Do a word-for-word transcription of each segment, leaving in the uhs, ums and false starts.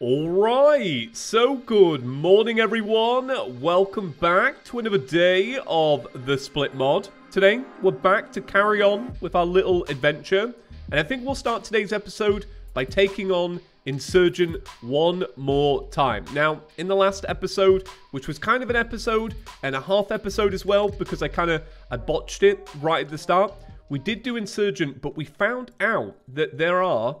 Alright, so good morning everyone, welcome back to another day of the Split Mod. Today, we're back to carry on with our little adventure, and I think we'll start today's episode by taking on Insurgent one more time. Now, in the last episode, which was kind of an episode and a half episode as well, because I kind of I botched it right at the start, we did do Insurgent, but we found out that there are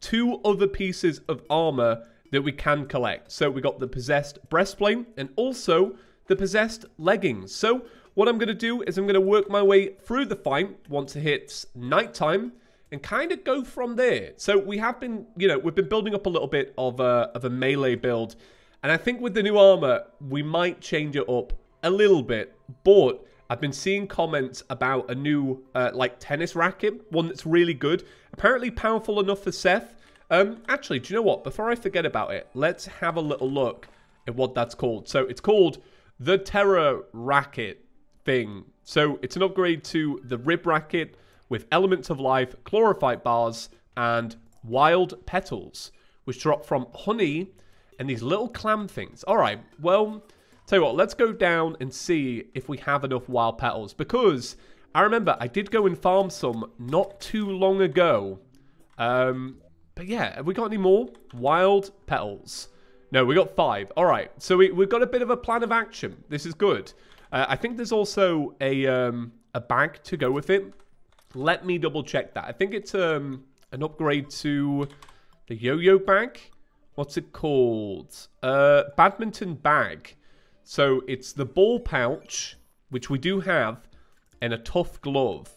two other pieces of armor that we can collect. So we got the possessed breastplate and also the possessed leggings. So what I'm going to do is I'm going to work my way through the fight once it hits nighttime and kind of go from there. So we have been, you know, we've been building up a little bit of a, of a melee build. And I think with the new armor, we might change it up a little bit. But I've been seeing comments about a new, uh, like, tennis racket, one that's really good. Apparently powerful enough for Seth. Um, actually, do you know what? Before I forget about it, let's have a little look at what that's called. So it's called the Terror racket thing. So it's an upgrade to the rib racket with elements of life, chlorophyte bars, and wild petals, which drop from honey and these little clam things. All right, well, tell you what, let's go down and see if we have enough wild petals, because I remember I did go and farm some not too long ago. Um... But yeah, have we got any more? Wild petals. No, we got five. All right, so we, we've got a bit of a plan of action. This is good. Uh, I think there's also a um, a bag to go with it. Let me double check that. I think it's um, an upgrade to the yo-yo bag. What's it called? Uh, badminton bag. So it's the ball pouch, which we do have, and a tough glove.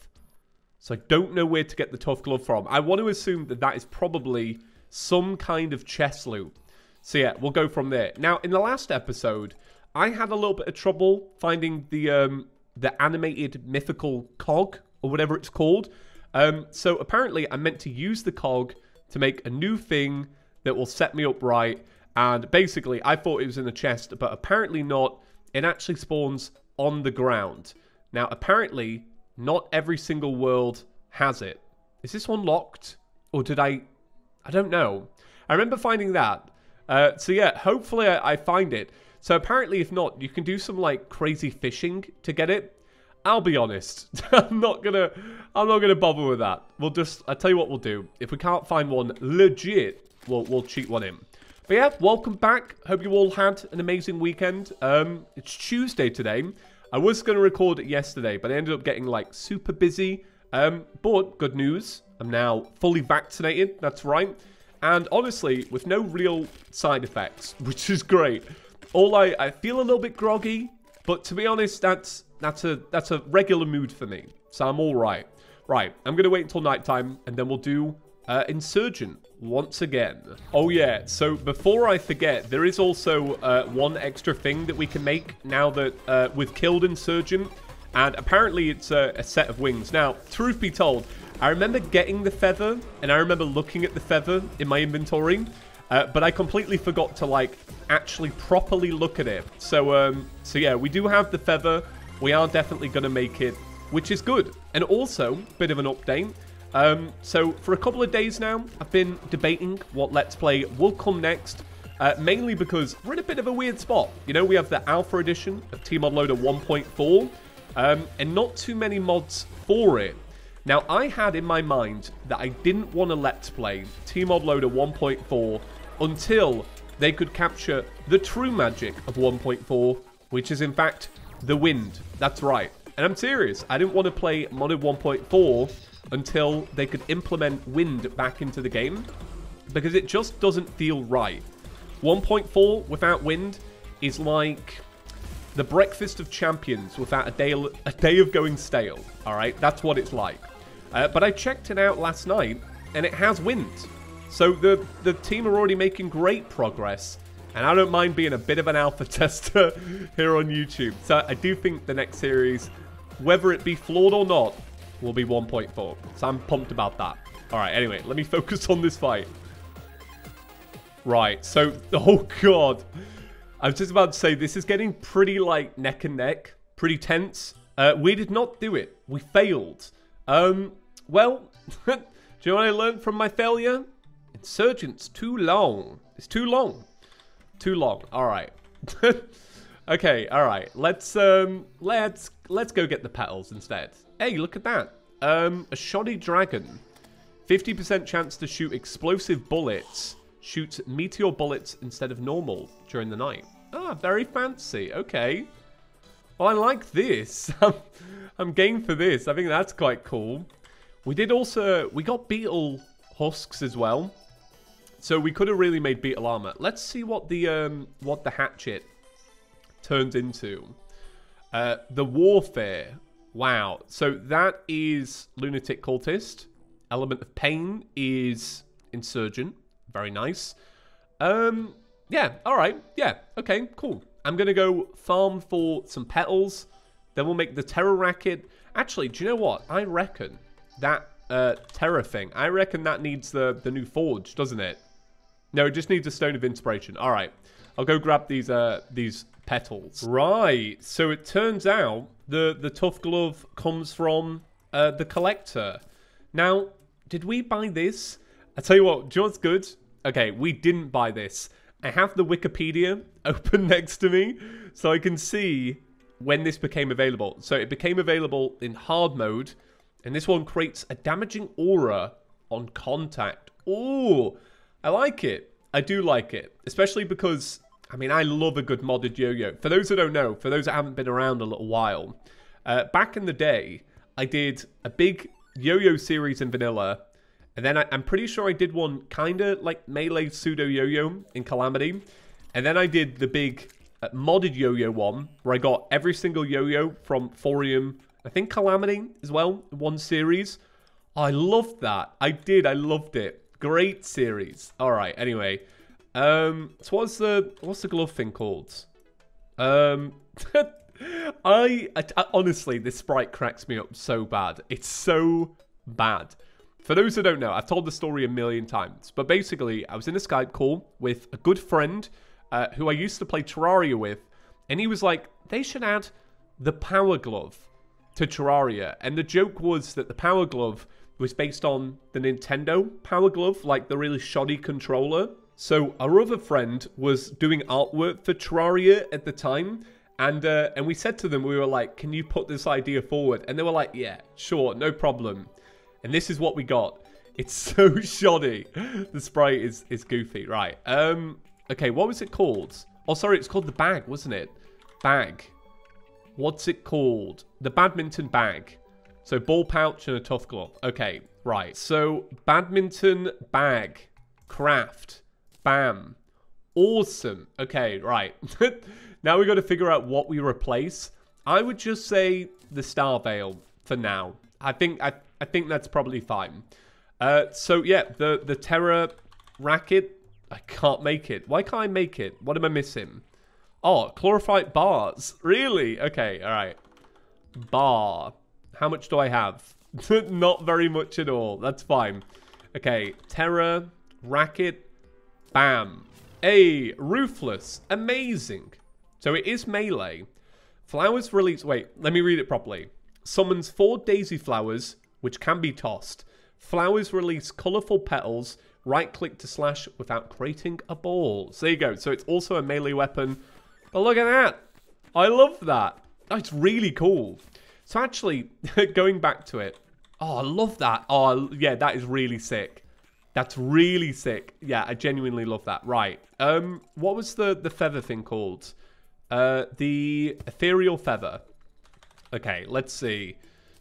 So I don't know where to get the tough glove from. I want to assume that that is probably some kind of chest loot. So yeah, we'll go from there. Now, in the last episode, I had a little bit of trouble finding the um, the animated mythical cog, or whatever it's called. Um, so apparently I meant to use the cog to make a new thing that will set me up right. And basically, I thought it was in the chest, but apparently not. It actually spawns on the ground. Now, apparently, not every single world has it. Is this one locked? Or did I... I don't know. I remember finding that. Uh, so yeah, hopefully I, I find it. So apparently if not, you can do some like crazy fishing to get it. I'll be honest. I'm not gonna... I'm not gonna bother with that. We'll just... I'll tell you what we'll do. If we can't find one legit, we'll, we'll cheat one in. But yeah, welcome back. Hope you all had an amazing weekend. Um, it's Tuesday today. I was going to record it yesterday, but I ended up getting, like, super busy. Um, but, good news, I'm now fully vaccinated, that's right. And, honestly, with no real side effects, which is great. All I, I feel a little bit groggy, but to be honest, that's that's a, that's a regular mood for me. So I'm all right. Right, I'm going to wait until nighttime, and then we'll do uh, Insurgent once again. Oh, yeah, so before I forget, there is also uh, one extra thing that we can make now that uh, we've killed Insurgent, and apparently it's a, a set of wings. Now, truth be told, I remember getting the feather, and I remember looking at the feather in my inventory, uh, but I completely forgot to, like, actually properly look at it. So, um, so yeah, we do have the feather. We are definitely going to make it, which is good. And also, bit of an update. Um, so, for a couple of days now, I've been debating what Let's Play will come next, uh, mainly because we're in a bit of a weird spot. You know, we have the alpha edition of T-Mod Loader one point four, um, and not too many mods for it. Now, I had in my mind that I didn't want to Let's Play T-Mod Loader one point four until they could capture the true magic of one point four, which is, in fact, the wind. That's right. And I'm serious. I didn't want to play modded one point four... until they could implement wind back into the game, because it just doesn't feel right. one point four without wind is like the breakfast of champions without a day a day of going stale. All right, that's what it's like. Uh, but I checked it out last night, and it has wind, so the the team are already making great progress. And I don't mind being a bit of an alpha tester here on YouTube. So I do think the next series, whether it be flawed or not, will be one point four. So I'm pumped about that. All right, anyway, let me focus on this fight. Right, so, oh God. I was just about to say, this is getting pretty, like, neck and neck. Pretty tense. Uh, we did not do it. We failed. Um, well, do you know what I learned from my failure? Insurgent's too long. It's too long. Too long. Alright. Okay, alright. Let's um let's let's go get the petals instead. Hey, look at that. Um a shoddy dragon. fifty percent chance to shoot explosive bullets. Shoots meteor bullets instead of normal during the night. Ah, very fancy. Okay. Well, I like this. I'm, I'm game for this. I think that's quite cool. We did also... We got beetle husks as well. So we could have really made beetle armor. Let's see what the um, what the hatchet turns into. Uh, the warfare. Wow. So that is lunatic cultist. Element of pain is insurgent. Very nice. Um, yeah. All right. Yeah. Okay. Cool. I'm going to go farm for some petals. Then we'll make the terror racket. Actually, do you know what? I reckon that uh, terror thing, I reckon that needs the, the new forge, doesn't it? No, it just needs a stone of inspiration. All right. I'll go grab these uh, these petals. Right. So it turns out the, the tough glove comes from uh, the collector. Now, did we buy this? I tell you what, do you know what's good? Okay, we didn't buy this. I have the Wikipedia open next to me, so I can see when this became available. So it became available in hard mode, and this one creates a damaging aura on contact. Ooh, I like it. I do like it, especially because, I mean, I love a good modded yo-yo. For those who don't know, for those that haven't been around a little while, uh, back in the day, I did a big yo-yo series in vanilla, and then I, I'm pretty sure I did one kind of like melee pseudo yo-yo in Calamity. And then I did the big uh, modded yo-yo one where I got every single yo-yo from Thorium, I think Calamity as well, one series. Oh, I loved that. I did. I loved it. Great series. All right. Anyway, um, so what's the what's the glove thing called? Um, I, I, I honestly, this sprite cracks me up so bad. It's so bad. For those who don't know, I've told the story a million times, but basically I was in a Skype call with a good friend uh, who I used to play Terraria with, and he was like, they should add the Power Glove to Terraria. And the joke was that the Power Glove was based on the Nintendo Power Glove, like the really shoddy controller. So our other friend was doing artwork for Terraria at the time, and, uh, and we said to them, we were like, can you put this idea forward? And they were like, yeah, sure, no problem. And this is what we got. It's so shoddy. The sprite is, is goofy. Right. Um, okay, what was it called? Oh, sorry, it's called the bag, wasn't it? Bag. What's it called? The badminton bag. So ball pouch and a tough glove. Okay, right. So badminton bag. Craft. Bam. Awesome. Okay, right. Now we've got to figure out what we replace. I would just say the star veil for now. I think... I. I think that's probably fine. Uh, so, yeah, the, the terror racket, I can't make it. Why can't I make it? What am I missing? Oh, chlorophyte bars. Really? Okay, all right. Bar. How much do I have? Not very much at all. That's fine. Okay, terror, racket, bam. Hey, ruthless. Amazing. So it is melee. Flowers release. Wait, let me read it properly. Summons four daisy flowers, which can be tossed. Flowers release colourful petals. Right-click to slash without creating a ball. So there you go. So it's also a melee weapon. But look at that. I love that. That's really cool. So actually, going back to it. Oh, I love that. Oh, yeah, that is really sick. That's really sick. Yeah, I genuinely love that. Right. Um, what was the, the feather thing called? Uh, the ethereal feather. Okay, let's see.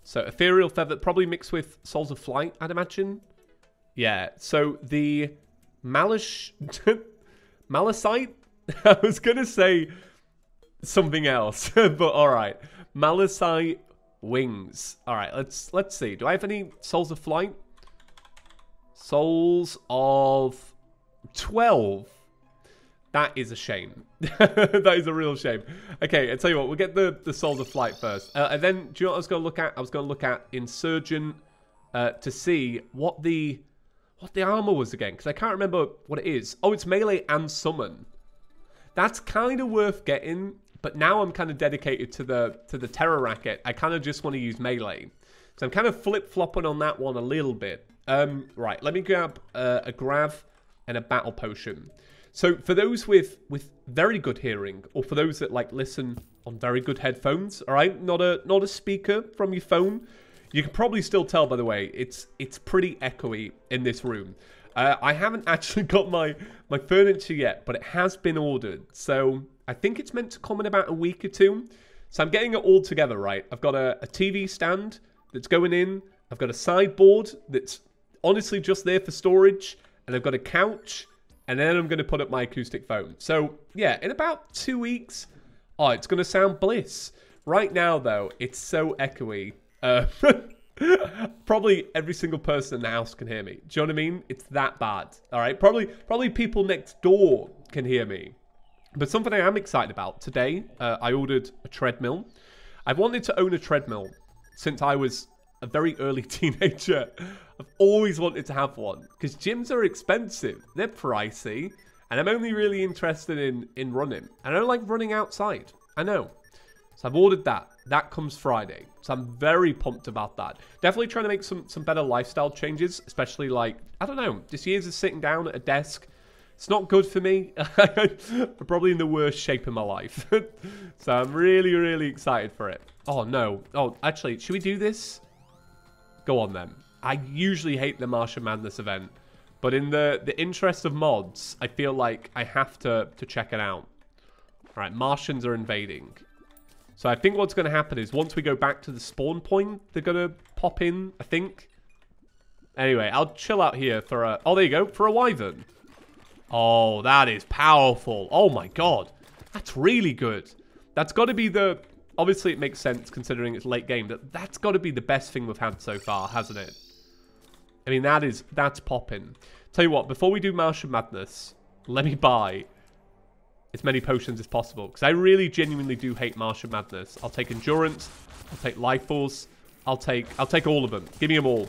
So, ethereal feather, probably mixed with souls of flight, I'd imagine. Yeah, so the Malish... Malachite? I was going to say something else, but all right. Malachite wings. All right, let's, let's see. Do I have any souls of flight? Souls of twelve. That is a shame. That is a real shame. Okay, I tell you what, we'll get the, the souls of flight first. Uh, and then, do you know what I was going to look at? I was going to look at Insurgent uh, to see what the what the armor was again, because I can't remember what it is. Oh, it's melee and summon. That's kind of worth getting, but now I'm kind of dedicated to the, to the terror racket. I kind of just want to use melee. So I'm kind of flip-flopping on that one a little bit. Um, right, let me grab uh, a grav and a battle potion. So for those with, with very good hearing, or for those that like listen on very good headphones, all right, not a not a speaker from your phone, you can probably still tell, by the way, it's it's pretty echoey in this room. Uh, I haven't actually got my, my furniture yet, but it has been ordered. So I think it's meant to come in about a week or two. So I'm getting it all together, right? I've got a, a T V stand that's going in. I've got a sideboard that's honestly just there for storage. And I've got a couch. And then I'm going to put up my acoustic phone. So yeah, in about two weeks, oh, it's going to sound bliss. Right now, though, it's so echoey. Uh, probably every single person in the house can hear me. Do you know what I mean? It's that bad. All right. Probably, probably people next door can hear me. But something I am excited about today, uh, I ordered a treadmill. I've wanted to own a treadmill since I was a very early teenager. I've always wanted to have one because gyms are expensive. They're pricey. And I'm only really interested in, in running. And I don't like running outside. I know. So I've ordered that. That comes Friday. So I'm very pumped about that. Definitely trying to make some, some better lifestyle changes, especially like, I don't know, just years of sitting down at a desk. It's not good for me. I'm probably in the worst shape of my life. So I'm really, really excited for it. Oh, no. Oh, actually, should we do this? Go on, then. I usually hate the Martian Madness event. But in the, the interest of mods, I feel like I have to, to check it out. All right, Martians are invading. So I think what's going to happen is once we go back to the spawn point, they're going to pop in, I think. Anyway, I'll chill out here for a... Oh, there you go. For a wyvern. Oh, that is powerful. Oh, my God. That's really good. That's got to be the... Obviously, it makes sense considering it's late game. That That's got to be the best thing we've had so far, hasn't it? I mean, that is... That's popping. Tell you what, before we do Martian Madness, let me buy as many potions as possible. Because I really genuinely do hate Martian Madness. I'll take Endurance. I'll take Life Force. I'll take... I'll take all of them. Give me them all.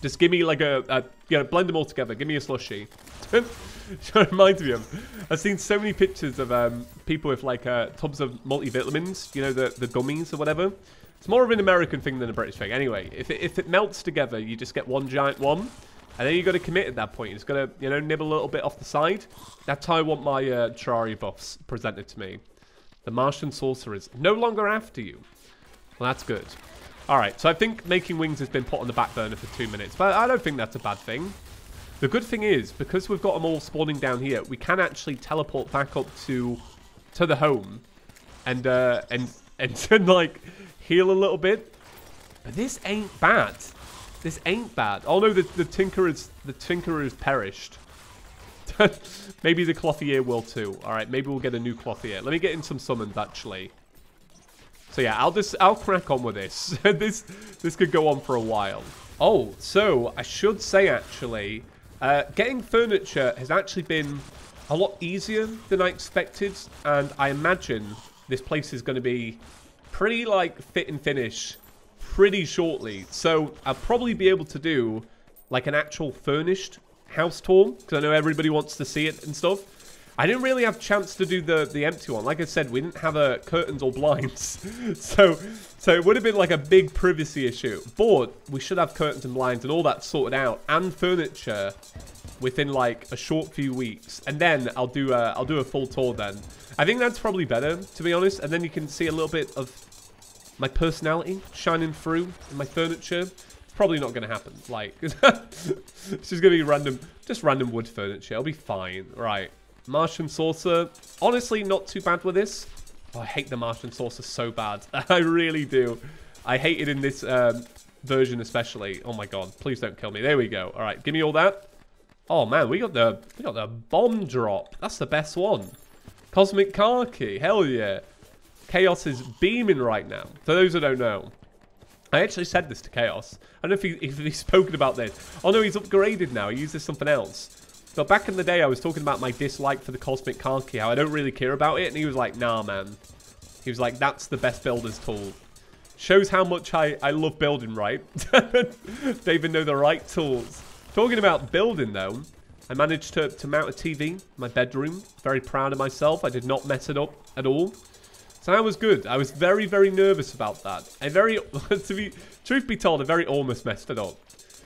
Just give me like a... a you know, blend them all together. Give me a slushie. It reminds me of. I've seen so many pictures of um, people with like uh, tubs of multivitamins, you know, the, the gummies or whatever. It's more of an American thing than a British thing. Anyway, if it, if it melts together, you just get one giant one. And then you've got to commit at that point. It's got to, you know, nibble a little bit off the side. That's how I want my uh, Terraria buffs presented to me. The Martian sorcerer is no longer after you. Well, that's good. All right, so I think making wings has been put on the back burner for two minutes. But I don't think that's a bad thing. The good thing is, because we've got them all spawning down here, we can actually teleport back up to to the home and uh, and and like heal a little bit. But this ain't bad. This ain't bad. Oh no, the the tinker is the tinker is perished. Maybe the clothier will too. All right, maybe we'll get a new clothier. Let me get in some summons actually. So yeah, I'll just I'll crack on with this. this this could go on for a while. Oh, so I should say actually. Uh, getting furniture has actually been a lot easier than I expected, and I imagine this place is going to be pretty, like, fit and finish pretty shortly. So I'll probably be able to do, like, an actual furnished house tour, because I know everybody wants to see it and stuff. I didn't really have a chance to do the, the empty one. Like I said, we didn't have uh, curtains or blinds, so so it would have been like a big privacy issue. But we should have curtains and blinds and all that sorted out and furniture within like a short few weeks. And then I'll do a, I'll do a full tour then. I think that's probably better, to be honest. And then you can see a little bit of my personality shining through in my furniture. Probably not going to happen. Like, it's just going to be random, just random wood furniture. It'll be fine, right? Martian saucer, honestly not too bad with this. Oh, I hate the Martian saucer so bad. I really do. I hate it in this um, version especially. Oh my god, please don't kill me. There we go. All right, give me all that. Oh man, we got the we got the bomb drop. That's the best one. Cosmic car key. Hell yeah. Chaos is beaming right now. For those who don't know, I actually said this to Chaos. I don't know if, he, if he's spoken about this. Oh no, he's upgraded now. He uses something else. So back in the day, I was talking about my dislike for the Cosmic car key, how I don't really care about it. And he was like, nah, man. He was like, that's the best builder's tool. Shows how much I, I love building, right? They even know the right tools. Talking about building, though, I managed to, to mount a T V in my bedroom. Very proud of myself. I did not mess it up at all. So that was good. I was very, very nervous about that. I very, to be, truth be told, I very almost messed it up.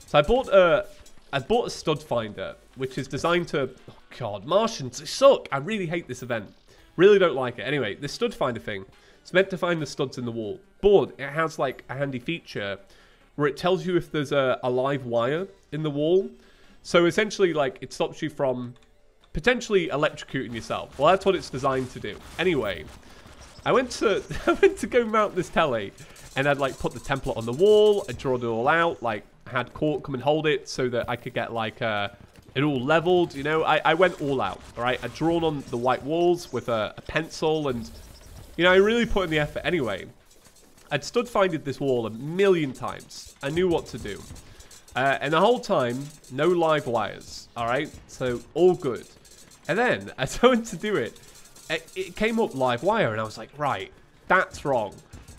So I bought a... I've bought a stud finder, which is designed to... Oh, God, Martians, they suck. I really hate this event. Really don't like it. Anyway, this stud finder thing, it's meant to find the studs in the wall. But it has, like, a handy feature where it tells you if there's a, a live wire in the wall. So, essentially, like, it stops you from potentially electrocuting yourself. Well, that's what it's designed to do. Anyway, I went to I went to go mount this telly, and I'd, like, put the template on the wall. I'd drawn it all out, like... had Court come and hold it so that I could get like uh, it all leveled, you know. I, I went all out, all right? I'd drawn on the white walls with a, a pencil and, you know, I really put in the effort. Anyway, I'd stud finded this wall a million times. I knew what to do. Uh, and the whole time, no live wires, all right? So all good. And then as I went to do it, it, it came up live wire and I was like, right, that's wrong.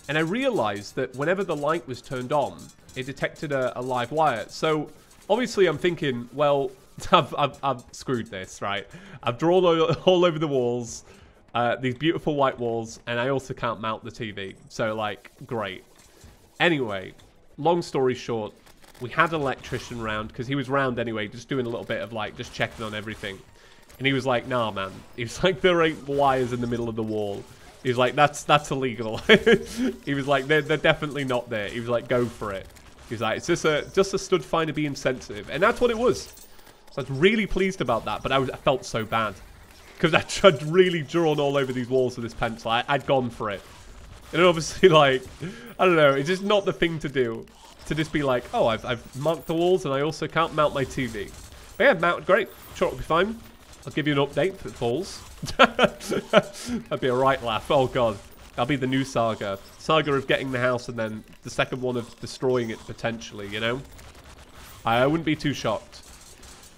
And I realized that whenever the light was turned on, it detected a, a live wire. So, obviously, I'm thinking, well, I've, I've, I've screwed this, right? I've drawn all, all over the walls, uh, these beautiful white walls, and I also can't mount the T V. So, like, great. Anyway, long story short, we had an electrician round, because he was round anyway, just doing a little bit of, like, just checking on everything. And he was like, nah, man. He was like, there ain't wires in the middle of the wall. He was like, that's, that's illegal. He was like, they're, they're definitely not there. He was like, go for it. He's like, it's just a, just a stud finder being sensitive. And that's what it was. So I was really pleased about that, but I, was, I felt so bad. Because I'd really drawn all over these walls with this pencil. I, I'd gone for it. And obviously, like, I don't know, it's just not the thing to do. To just be like, oh, I've, I've marked the walls and I also can't mount my T V. But yeah, mounted, great. Sure, it'll be fine. I'll give you an update if it falls. That'd be a right laugh. Oh, God. That'll be the new saga. Saga of getting the house and then the second one of destroying it potentially, you know? I wouldn't be too shocked.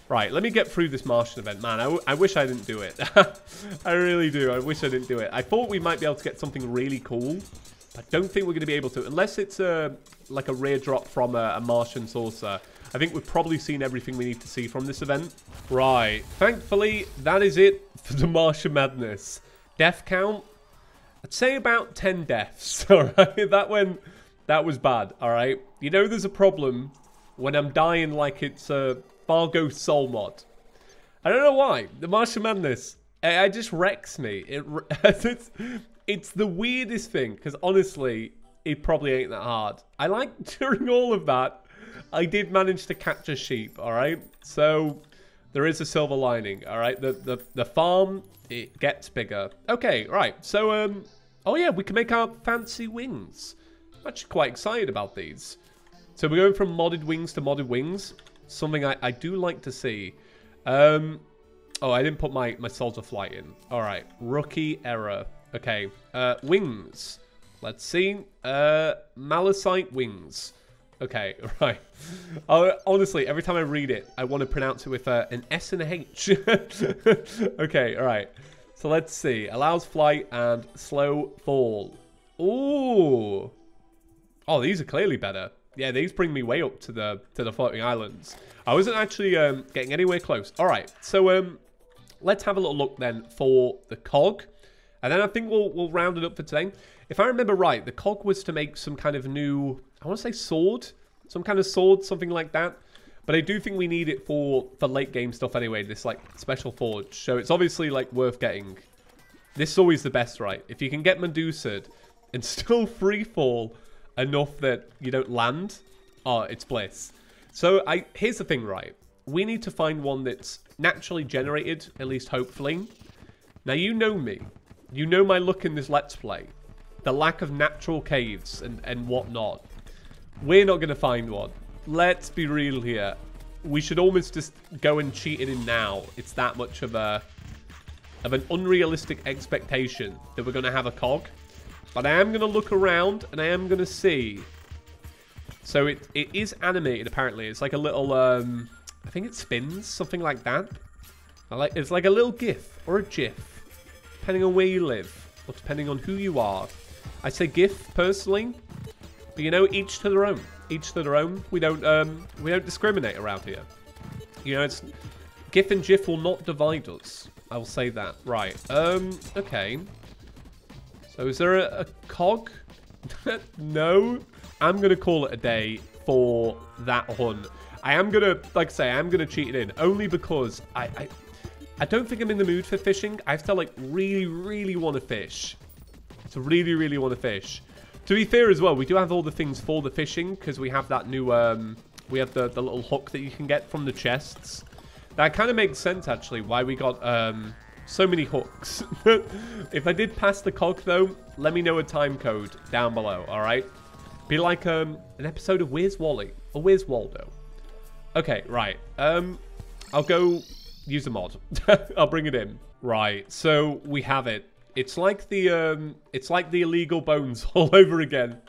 Right, let me get through this Martian event. Man, I, w I wish I didn't do it. I really do. I wish I didn't do it. I thought we might be able to get something really cool. I don't think we're going to be able to. Unless it's a, like a rare drop from a, a Martian saucer. I think we've probably seen everything we need to see from this event. Right, thankfully, that is it for the Martian Madness. Death count? I'd say about ten deaths, all right? That went, that was bad, all right? You know there's a problem when I'm dying like it's a Fargo soul mod. I don't know why. The Martian Madness, it, it just wrecks me. It, it's, it's the weirdest thing, because honestly, it probably ain't that hard. I like, during all of that, I did manage to catch a sheep, all right? So... there is a silver lining, all right? The, the the farm, it gets bigger. Okay, right. So, um... oh, yeah, we can make our fancy wings. I'm actually quite excited about these. So, we're going from modded wings to modded wings. Something I, I do like to see. Um... Oh, I didn't put my, my souls of flight in. All right. Rookie error. Okay. Uh, wings. Let's see. Uh, Malachite wings. Okay, right. Oh, honestly, every time I read it, I want to pronounce it with uh, an S and a H. Okay, all right. So let's see. Allows flight and slow fall. Ooh. Oh, these are clearly better. Yeah, these bring me way up to the to the floating islands. I wasn't actually um, getting anywhere close. All right. So um, let's have a little look then for the cog. And then I think we'll, we'll round it up for today. If I remember right, the cog was to make some kind of new... I want to say sword, some kind of sword, something like that. But I do think we need it for, for late game stuff anyway, this like special forge. So it's obviously like worth getting. This is always the best, right? If you can get Medusa'd and still free fall enough that you don't land, oh, it's bliss. So I here's the thing, right? We need to find one that's naturally generated, at least hopefully. Now you know me. You know my look in this Let's Play. The lack of natural caves and, and whatnot. We're not going to find one. Let's be real here. We should almost just go and cheat it in now. It's that much of a of an unrealistic expectation that we're going to have a cog. But I am going to look around and I am going to see. So it it is animated apparently. It's like a little um I think it spins, something like that. I like it's like a little GIF or a GIF, depending on where you live or depending on who you are. I say GIF personally. But you know, each to their own. Each to their own. We don't um, we don't discriminate around here. You know, it's GIF and GIF will not divide us. I will say that. Right. Um. Okay. So is there a, a cog? No. I'm gonna call it a day for that one. I am gonna, like I say, I am gonna cheat it in, only because I, I, I don't think I'm in the mood for fishing. I have to like really, really want to fish. So really, really want to fish. To be fair as well, we do have all the things for the fishing because we have that new, um, we have the, the little hook that you can get from the chests. That kind of makes sense actually, why we got um, so many hooks. If I did pass the cog though, let me know a time code down below, all right? Be like um, an episode of Where's Wally or Where's Waldo. Okay, right. Um, I'll go use a mod. I'll bring it in. Right, so we have it. It's like the um, it's like the illegal bones all over again.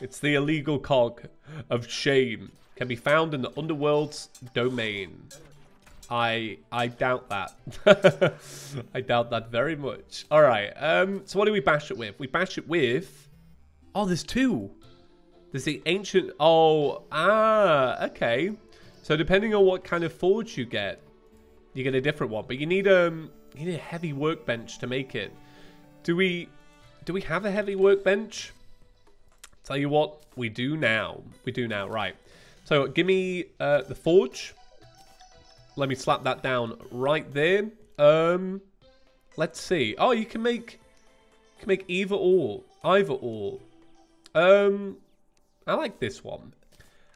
It's the illegal cog of shame. Can be found in the underworld's domain. I I doubt that. I doubt that very much. All right. Um. So what do we bash it with? We bash it with. Oh, there's two. There's the ancient. Oh. Ah. Okay. So depending on what kind of forge you get, you get a different one. But you need um. You need a heavy workbench to make it. Do we, do we have a heavy workbench? Tell you what, we do now. We do now, right. So give me uh, the forge. Let me slap that down right there. Um, let's see. Oh, you can make, you can make either or, either or. Um, I like this one.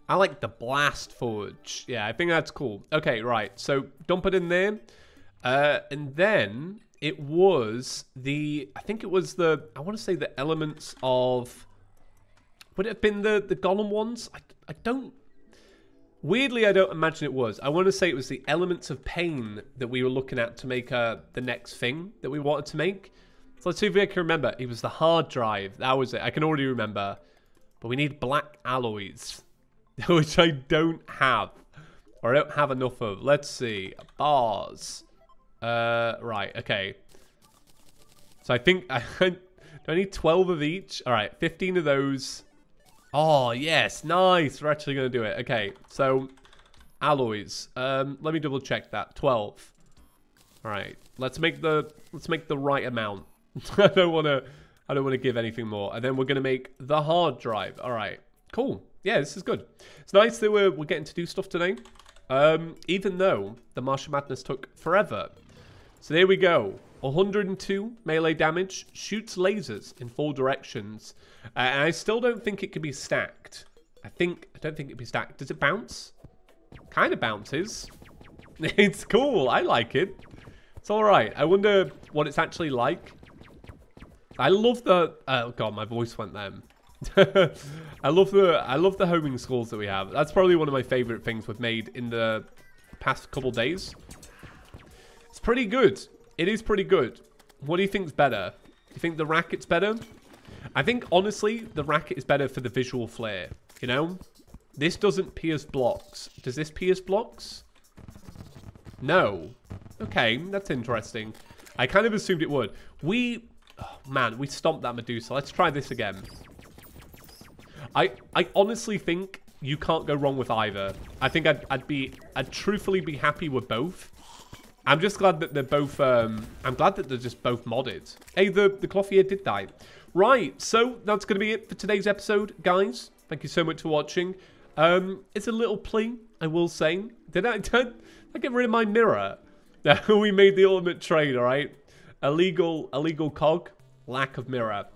I like the blast forge. Yeah, I think that's cool. Okay, right. So dump it in there, uh, and then. It was the, I think it was the, I want to say the elements of, would it have been the, the golem ones? I, I don't, weirdly, I don't imagine it was. I want to say it was the elements of pain that we were looking at to make uh, the next thing that we wanted to make. So let's see if I can remember. It was the hard drive. That was it. I can already remember. But we need black alloys, which I don't have, or I don't have enough of. Let's see, bars. Uh, right, okay. So I think, I, do I need twelve of each? All right, fifteen of those. Oh, yes, nice. We're actually going to do it. Okay, so alloys. Um, let me double check that. twelve. All right, let's make the, let's make the right amount. I don't want to, I don't want to give anything more. And then we're going to make the hard drive. All right, cool. Yeah, this is good. It's nice that we're, we're getting to do stuff today. Um, even though the Martian Madness took forever. So there we go. one hundred and two melee damage, shoots lasers in four directions. Uh, and I still don't think it can be stacked. I think, I don't think it can be stacked. Does it bounce? Kind of bounces. It's cool. I like it. It's all right. I wonder what it's actually like. I love the, oh God, my voice went then. I love the, I love the homing scrolls that we have. That's probably one of my favorite things we've made in the past couple days. It's pretty good. It is pretty good. What do you think's better? Do you think the racket's better? I think, honestly, the racket is better for the visual flair, you know? This doesn't pierce blocks. Does this pierce blocks? No. Okay, that's interesting. I kind of assumed it would. We, oh man, we stomped that Medusa. Let's try this again. I, I honestly think you can't go wrong with either. I think I'd, I'd be, I'd truthfully be happy with both. I'm just glad that they're both, um, I'm glad that they're just both modded. Hey, the, the clothier did die. Right, so that's going to be it for today's episode, guys. Thank you so much for watching. Um, it's a little plea, I will say. Did I, did I get rid of my mirror? We made the ultimate trade, all right? Illegal, illegal cog, lack of mirror.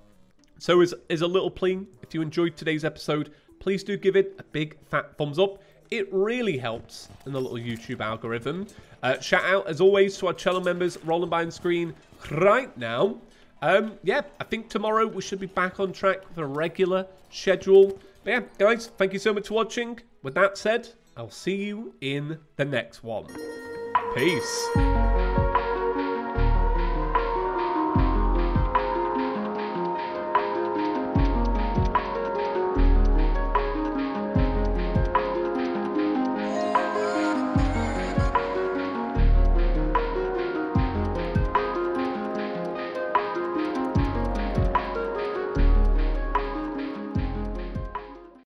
So as, as a little plea, if you enjoyed today's episode, please do give it a big fat thumbs up. It really helps in the little YouTube algorithm. Uh, shout out, as always, to our channel members rolling behind screen right now. Um, yeah, I think tomorrow we should be back on track with a regular schedule. But yeah, guys, thank you so much for watching. With that said, I'll see you in the next one. Peace.